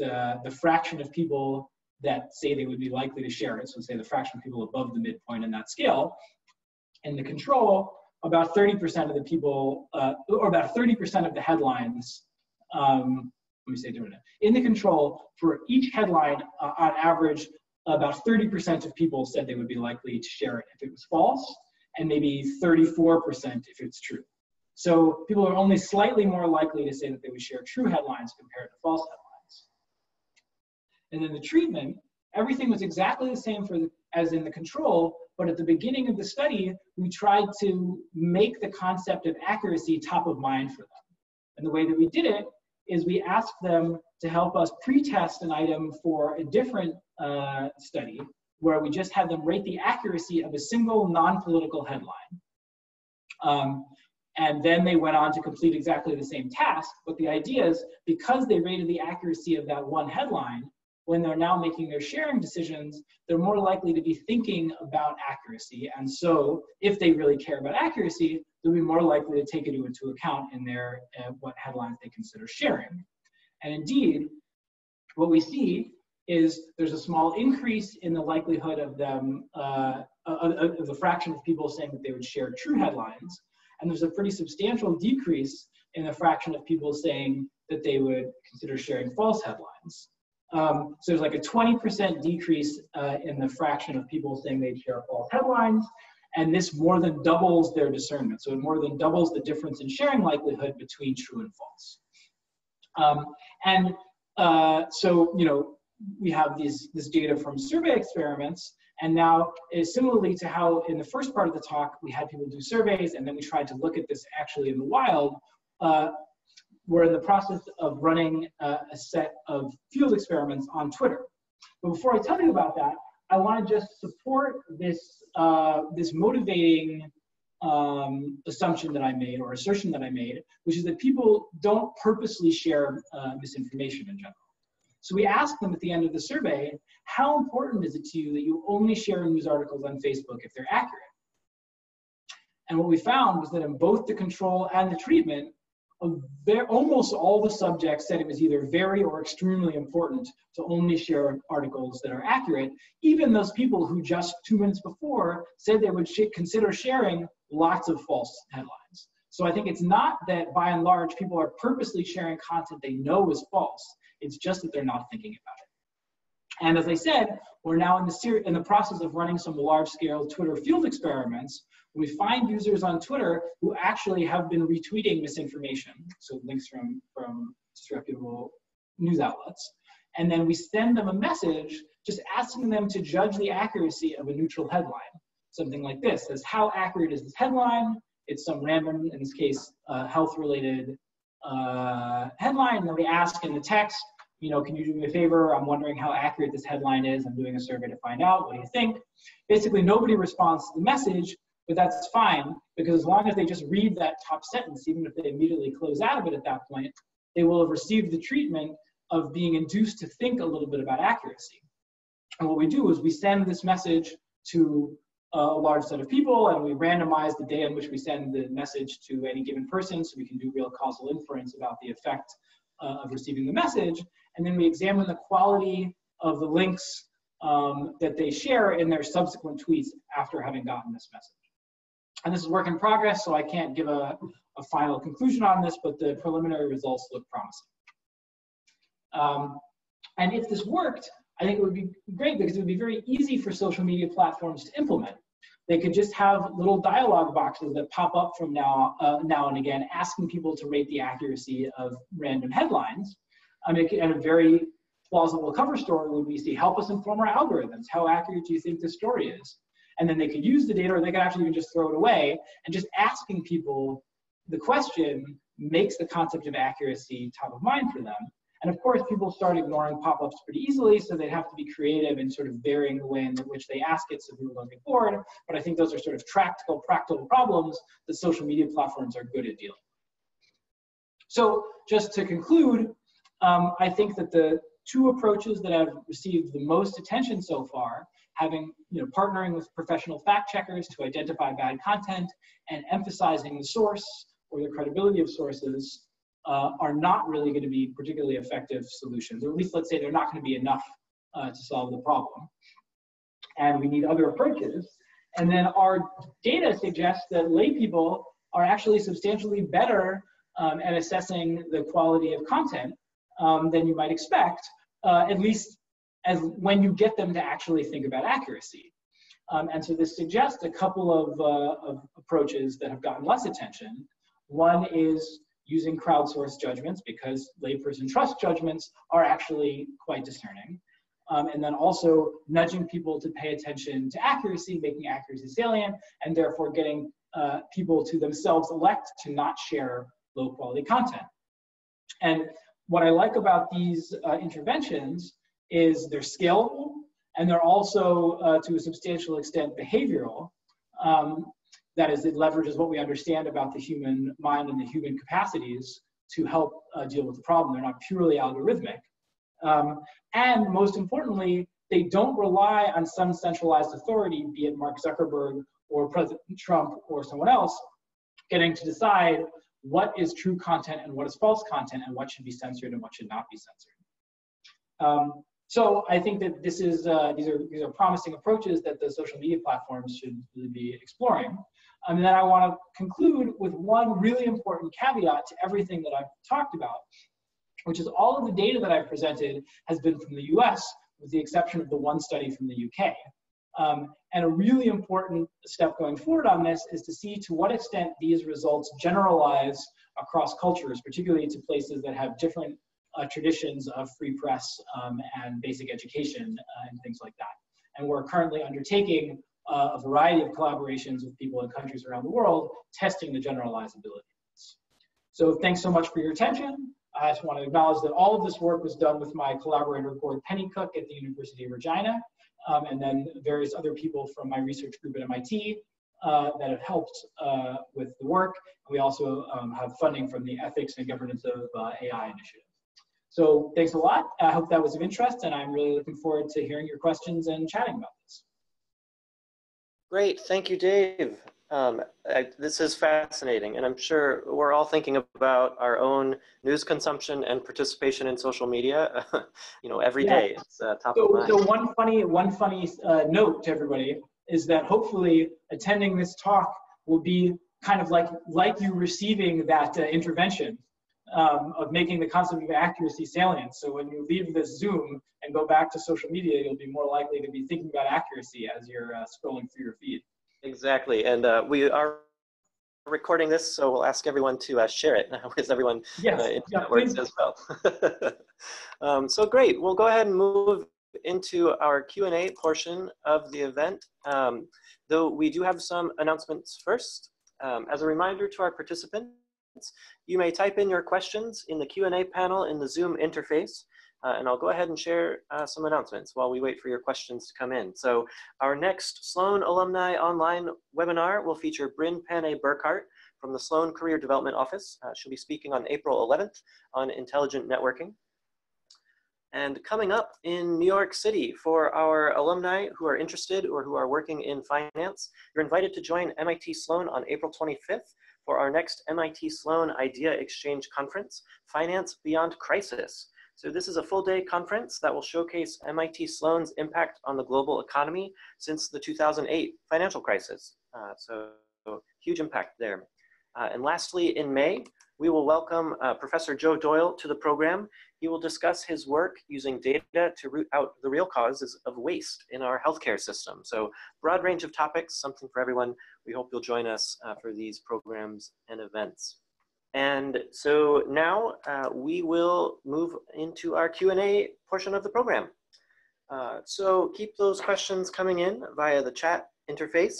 the fraction of people that say they would be likely to share it, so say the fraction of people above the midpoint in that scale, in the control, about 30% of the people, or about 30% of the headlines, let me say it differently. In the control, for each headline, on average, about 30% of people said they would be likely to share it if it was false, and maybe 34% if it's true. So people are only slightly more likely to say that they would share true headlines compared to false headlines. And then the treatment, everything was exactly the same for as in the control, but at the beginning of the study, we tried to make the concept of accuracy top of mind for them. And the way that we did it is we asked them to help us pre-test an item for a different study, where we just had them rate the accuracy of a single non-political headline. And then they went on to complete exactly the same task, but the idea is because they rated the accuracy of that one headline, when they're now making their sharing decisions, they're more likely to be thinking about accuracy. And so if they really care about accuracy, they'll be more likely to take it into account in their what headlines they consider sharing. And indeed, what we see is there's a small increase in the likelihood of them, of the fraction of people saying that they would share true headlines. And there's a pretty substantial decrease in the fraction of people saying that they would consider sharing false headlines. So there's like a 20% decrease in the fraction of people saying they'd share false headlines. And this more than doubles their discernment. So it more than doubles the difference in sharing likelihood between true and false. So, you know, we have this data from survey experiments, and now similarly to how in the first part of the talk we had people do surveys and then we tried to look at this actually in the wild, we're in the process of running a set of field experiments on Twitter. But before I tell you about that, I want to just support this, this motivating assumption that I made, or assertion that I made, which is that people don't purposely share misinformation in general. So we asked them at the end of the survey, how important is it to you that you only share news articles on Facebook if they're accurate? And what we found was that in both the control and the treatment, almost all the subjects said it was either very or extremely important to only share articles that are accurate. Even those people who just 2 minutes before said they would consider sharing lots of false headlines. So I think it's not that by and large people are purposely sharing content they know is false. It's just that they're not thinking about it. And as I said, we're now in the process of running some large-scale Twitter field experiments. We find users on Twitter who actually have been retweeting misinformation, so links from disreputable news outlets. And then we send them a message just asking them to judge the accuracy of a neutral headline. Something like this, says, how accurate is this headline? It's some random, in this case, health-related headline. And then we ask in the text, you know, can you do me a favor? I'm wondering how accurate this headline is. I'm doing a survey to find out. What do you think? Basically, nobody responds to the message, but that's fine, because as long as they just read that top sentence, even if they immediately close out of it at that point, they will have received the treatment of being induced to think a little bit about accuracy. And what we do is we send this message to a large set of people, and we randomize the day in which we send the message to any given person so we can do real causal inference about the effect of receiving the message. And then we examine the quality of the links that they share in their subsequent tweets after having gotten this message. And this is work in progress, so I can't give a final conclusion on this, but the preliminary results look promising. And if this worked, I think it would be great because it would be very easy for social media platforms to implement. They could just have little dialogue boxes that pop up from now and again, asking people to rate the accuracy of random headlines. I mean, and a very plausible cover story would be, see, help us inform our algorithms. How accurate do you think this story is? And then they could use the data, or they could actually even just throw it away. And just asking people the question makes the concept of accuracy top of mind for them. And of course, people start ignoring pop-ups pretty easily, so they'd have to be creative in sort of varying the way in which they ask it so people don't get bored. But I think those are sort of tractable, practical problems that social media platforms are good at dealing with. So just to conclude, I think that the two approaches that have received the most attention so far, having, you know, partnering with professional fact checkers to identify bad content and emphasizing the source or the credibility of sources, are not really going to be particularly effective solutions, or at least let's say they're not going to be enough to solve the problem. And we need other approaches. And then our data suggests that lay people are actually substantially better at assessing the quality of content than you might expect, at least as when you get them to actually think about accuracy. And so this suggests a couple of approaches that have gotten less attention. One is using crowdsourced judgments, because layperson trust judgments are actually quite discerning. And then also nudging people to pay attention to accuracy, making accuracy salient, and therefore getting people to themselves elect to not share low quality content. And what I like about these interventions is they're scalable, and they're also, to a substantial extent, behavioral. That is, it leverages what we understand about the human mind and the human capacities to help deal with the problem. They're not purely algorithmic. And most importantly, they don't rely on some centralized authority, be it Mark Zuckerberg or President Trump or someone else, getting to decide what is true content and what is false content and what should be censored and what should not be censored. So I think that this is, these are promising approaches that the social media platforms should really be exploring. And then I want to conclude with one really important caveat to everything that I've talked about, which is all of the data that I've presented has been from the US, with the exception of the one study from the UK. And a really important step going forward on this is to see to what extent these results generalize across cultures, particularly to places that have different traditions of free press and basic education and things like that. And we're currently undertaking a variety of collaborations with people in countries around the world, testing the generalizability. So thanks so much for your attention. I just want to acknowledge that all of this work was done with my collaborator, Gord Pennycook, at the University of Regina, and then various other people from my research group at MIT that have helped with the work. We also have funding from the Ethics and Governance of AI initiative. So thanks a lot. I hope that was of interest, and I'm really looking forward to hearing your questions and chatting about this. Great, thank you, Dave. This is fascinating, and I'm sure we're all thinking about our own news consumption and participation in social media. You know, every day it's top of mind. So one funny note to everybody is that hopefully attending this talk will be kind of like you receiving that intervention of making the concept of accuracy salient. So when you leave this Zoom and go back to social media, you'll be more likely to be thinking about accuracy as you're scrolling through your feed. Exactly, and we are recording this, so we'll ask everyone to share it with everyone in the networks as well. So great, we'll go ahead and move into our Q&A portion of the event, though we do have some announcements first. As a reminder to our participants, you may type in your questions in the Q&A panel in the Zoom interface. And I'll go ahead and share some announcements while we wait for your questions to come in. So our next Sloan Alumni Online webinar will feature Bryn Panne Burkhart from the Sloan Career Development Office. She'll be speaking on April 11th on intelligent networking. And coming up in New York City, for our alumni who are interested or who are working in finance, you're invited to join MIT Sloan on April 25th. For our next MIT Sloan Idea Exchange Conference, Finance Beyond Crisis. So this is a full-day conference that will showcase MIT Sloan's impact on the global economy since the 2008 financial crisis. So huge impact there. And lastly, in May, we will welcome Professor Joe Doyle to the program. He will discuss his work using data to root out the real causes of waste in our healthcare system. So broad range of topics, something for everyone. We hope you'll join us for these programs and events. And so now we will move into our Q&A portion of the program. So keep those questions coming in via the chat interface.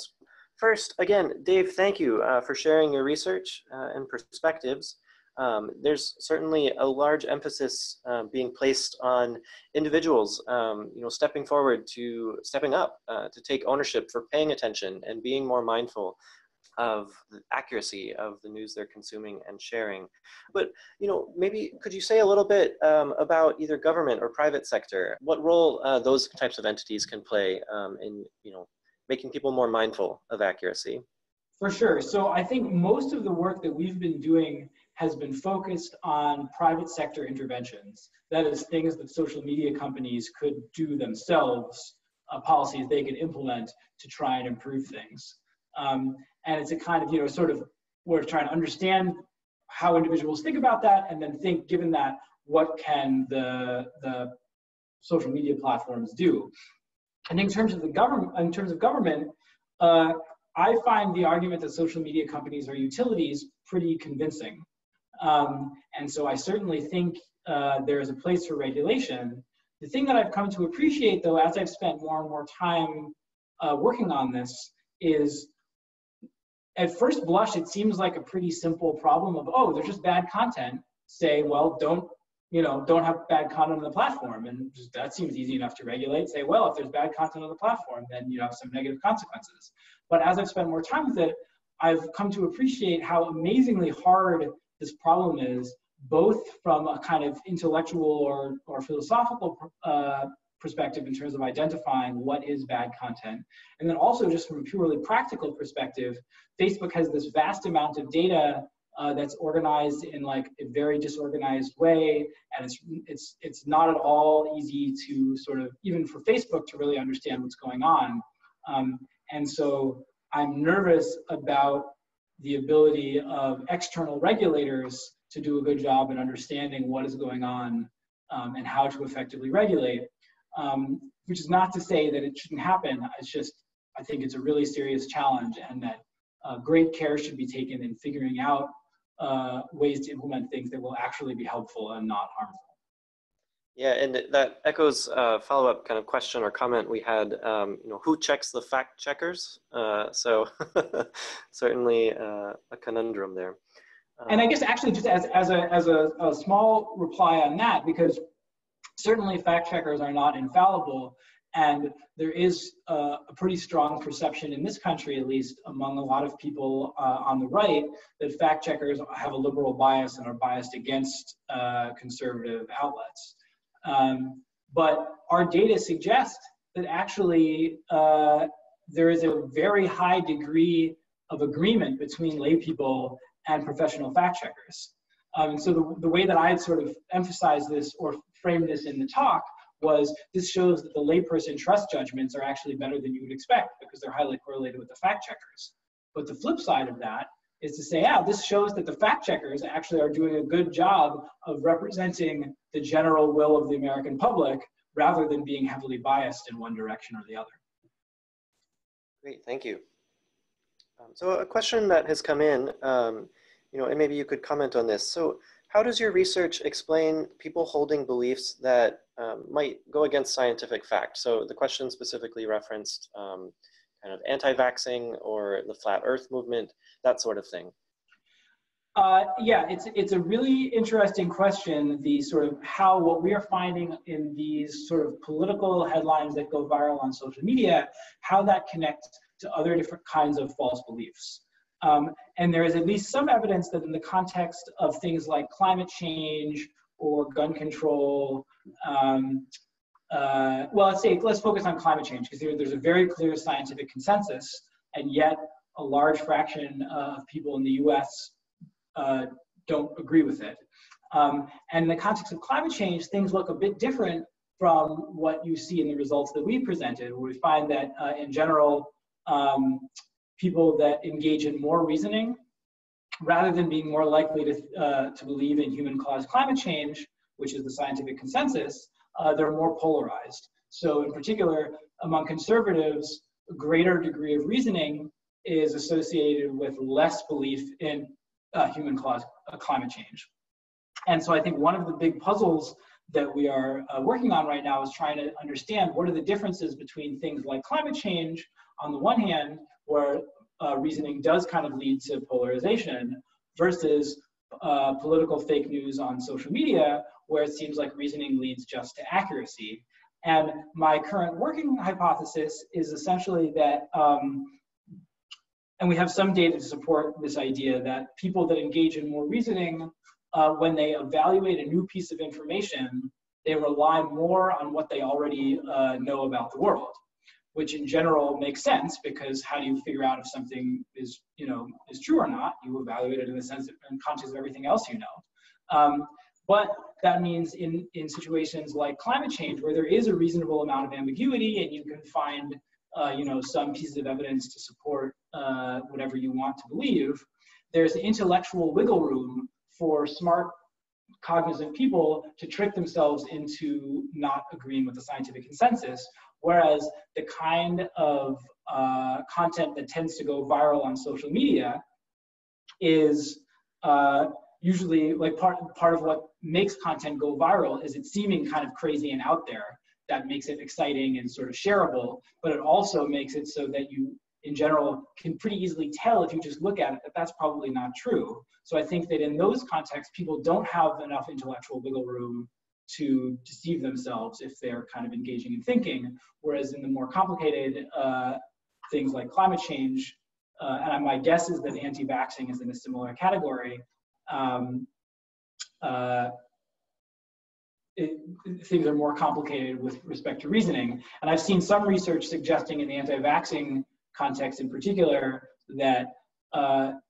First, again, Dave, thank you for sharing your research and perspectives. There's certainly a large emphasis being placed on individuals, you know, stepping forward, to take ownership for paying attention and being more mindful of the accuracy of the news they're consuming and sharing. But, you know, maybe could you say a little bit about either government or private sector, what role those types of entities can play in, you know, making people more mindful of accuracy? For sure. So I think most of the work that we've been doing has been focused on private sector interventions. That is, things that social media companies could do themselves, policies they could implement to try and improve things. And it's a kind of, you know, sort of, we're trying to understand how individuals think about that, and then think, given that, what can the social media platforms do? And in terms of government, I find the argument that social media companies are utilities pretty convincing. And so I certainly think there is a place for regulation. The thing that I've come to appreciate, though, as I've spent more and more time working on this, is at first blush, it seems like a pretty simple problem of, oh, there's just bad content. Say, well, don't have bad content on the platform. And just, that seems easy enough to regulate. Say, well, if there's bad content on the platform, then you have some negative consequences. But as I've spent more time with it, I've come to appreciate how amazingly hard this problem is, both from a kind of intellectual or philosophical perspective in terms of identifying what is bad content. And then also just from a purely practical perspective, Facebook has this vast amount of data that's organized in like a very disorganized way, and it's not at all easy to sort of, even for Facebook, to really understand what's going on. And so I'm nervous about the ability of external regulators to do a good job in understanding what is going on and how to effectively regulate, which is not to say that it shouldn't happen. It's just, I think it's a really serious challenge, and that great care should be taken in figuring out ways to implement things that will actually be helpful and not harmful. Yeah, and that echoes a follow-up kind of question or comment we had, you know, who checks the fact checkers? So certainly a conundrum there. And I guess actually just as a small reply on that, because certainly fact checkers are not infallible, and there is a pretty strong perception in this country, at least among a lot of people on the right, that fact checkers have a liberal bias and are biased against conservative outlets. But our data suggests that actually there is a very high degree of agreement between laypeople and professional fact checkers. And so the way that I had sort of emphasized this or framed this in the talk was, this shows that the layperson trust judgments are actually better than you would expect because they're highly correlated with the fact checkers. But the flip side of that is to say, yeah, this shows that the fact checkers actually are doing a good job of representing the general will of the American public rather than being heavily biased in one direction or the other. Great, thank you. So a question that has come in, you know, and maybe you could comment on this. So how does your research explain people holding beliefs that might go against scientific fact? So the question specifically referenced kind of anti-vaxxing or the flat earth movement, that sort of thing. Yeah, it's a really interesting question, the sort of how what we are finding in these sort of political headlines that go viral on social media, how that connects to other different kinds of false beliefs. And there is at least some evidence that in the context of things like climate change or gun control, well, let's focus on climate change because there's a very clear scientific consensus, and yet a large fraction of people in the US don't agree with it. And in the context of climate change, things look a bit different from what you see in the results that we presented, where we find that in general, people that engage in more reasoning, rather than being more likely to believe in human-caused climate change, which is the scientific consensus, they're more polarized. So in particular, among conservatives, a greater degree of reasoning is associated with less belief in human-caused climate change. And so I think one of the big puzzles that we are working on right now is trying to understand what are the differences between things like climate change on the one hand, where reasoning does kind of lead to polarization, versus political fake news on social media, where it seems like reasoning leads just to accuracy. And my current working hypothesis is essentially that and we have some data to support this idea that people that engage in more reasoning, when they evaluate a new piece of information, they rely more on what they already know about the world, which in general makes sense, because how do you figure out if something is, you know, is true or not? You evaluate it in the sense of, in context of everything else you know. But that means in situations like climate change, where there is a reasonable amount of ambiguity and you can find you know, some pieces of evidence to support whatever you want to believe, there's intellectual wiggle room for smart, cognizant people to trick themselves into not agreeing with the scientific consensus, whereas the kind of content that tends to go viral on social media is usually, like, part of what makes content go viral is it seeming kind of crazy and out there. That makes it exciting and sort of shareable, but it also makes it so that you, in general, can pretty easily tell if you just look at it that that's probably not true. So I think that in those contexts, people don't have enough intellectual wiggle room to deceive themselves if they're kind of engaging in thinking, whereas in the more complicated things like climate change, and my guess is that anti-vaxxing is in a similar category, things are more complicated with respect to reasoning. And I've seen some research suggesting in the anti-vaxxing context in particular that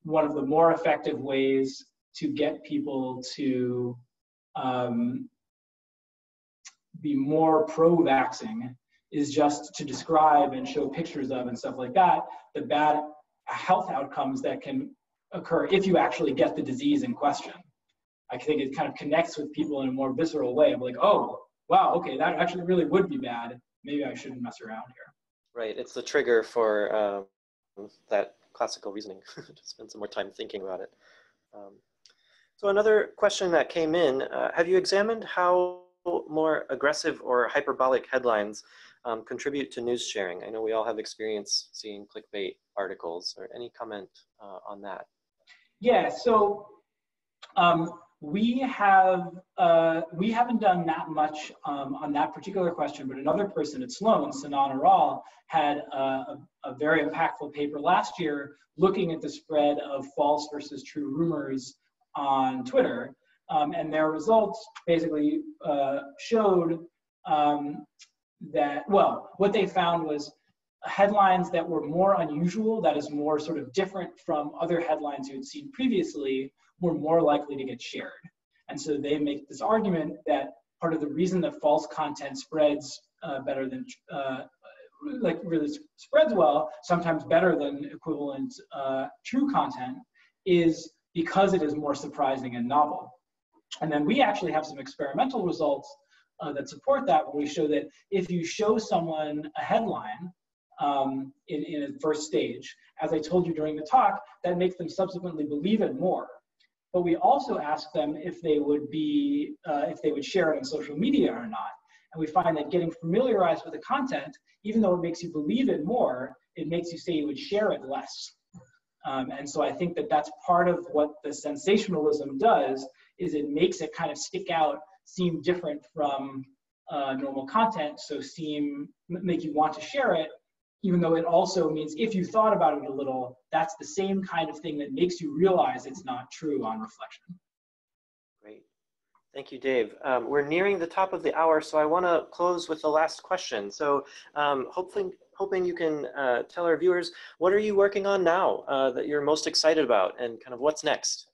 one of the more effective ways to get people to be more pro-vaxxing is just to describe and show pictures of and stuff like that, the bad health outcomes that can occur if you actually get the disease in question. I think it kind of connects with people in a more visceral way of like, oh, wow, okay, that actually really would be bad. Maybe I shouldn't mess around here. Right, it's the trigger for that classical reasoning, to spend some more time thinking about it. So another question that came in, have you examined how more aggressive or hyperbolic headlines contribute to news sharing? I know we all have experience seeing clickbait articles, or any comment on that? Yeah, so we haven't done that much on that particular question, but another person at Sloan, Sinan Aral, had a very impactful paper last year looking at the spread of false versus true rumors on Twitter. And their results basically showed that, well, what they found was headlines that were more unusual, that is more sort of different from other headlines you had seen previously, were more likely to get shared. And so they make this argument that part of the reason that false content spreads better than, like really spreads well, sometimes better than equivalent true content, is because it is more surprising and novel. And then we actually have some experimental results that support that, where we show that if you show someone a headline in a first stage, as I told you during the talk, that makes them subsequently believe it more. But we also ask them if they would be, if they would share it on social media or not. And we find that getting familiarized with the content, even though it makes you believe it more, it makes you say you would share it less. And so I think that that's part of what the sensationalism does, is it makes it kind of stick out, seem different from normal content, so make you want to share it, even though it also means if you thought about it a little, that's the same kind of thing that makes you realize it's not true on reflection. Great. Thank you, Dave. We're nearing the top of the hour, so I want to close with the last question. So hoping you can tell our viewers, what are you working on now that you're most excited about, and kind of what's next?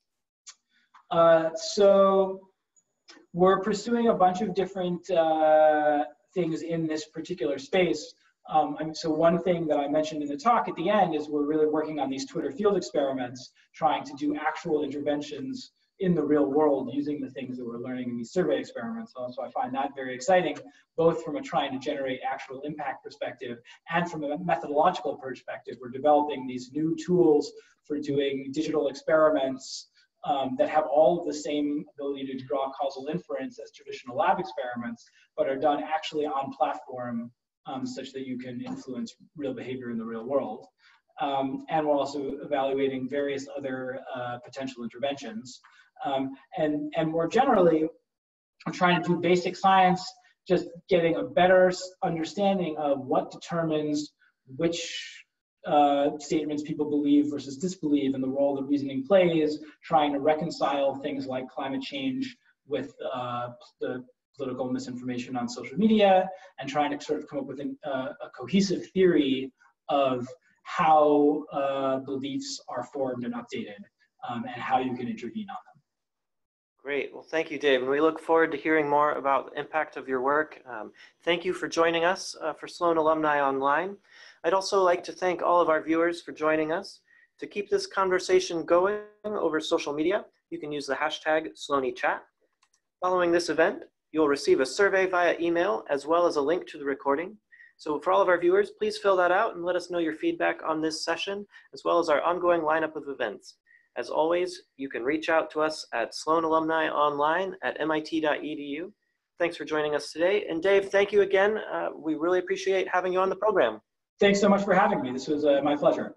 So we're pursuing a bunch of different things in this particular space. So one thing that I mentioned in the talk at the end is we're really working on these Twitter field experiments, trying to do actual interventions in the real world using the things that we're learning in these survey experiments. So I find that very exciting, both from a trying to generate actual impact perspective and from a methodological perspective. We're developing these new tools for doing digital experiments that have all of the same ability to draw causal inference as traditional lab experiments, but are done actually on platform, such that you can influence real behavior in the real world. And we're also evaluating various other potential interventions. And more generally, I'm trying to do basic science, just getting a better understanding of what determines which statements people believe versus disbelieve, and the role that reasoning plays, trying to reconcile things like climate change with the political misinformation on social media, and trying to sort of come up with a cohesive theory of how beliefs are formed and updated, and how you can intervene on them. Great. Well, thank you, Dave. And we look forward to hearing more about the impact of your work. Thank you for joining us for Sloan Alumni Online. I'd also like to thank all of our viewers for joining us. To keep this conversation going over social media, you can use the hashtag SloanieChat. Following this event, you'll receive a survey via email, as well as a link to the recording. So for all of our viewers, please fill that out and let us know your feedback on this session, as well as our ongoing lineup of events. As always, you can reach out to us at sloanalumnionline@mit.edu. Thanks for joining us today. And Dave, thank you again. We really appreciate having you on the program. Thanks so much for having me. This was my pleasure.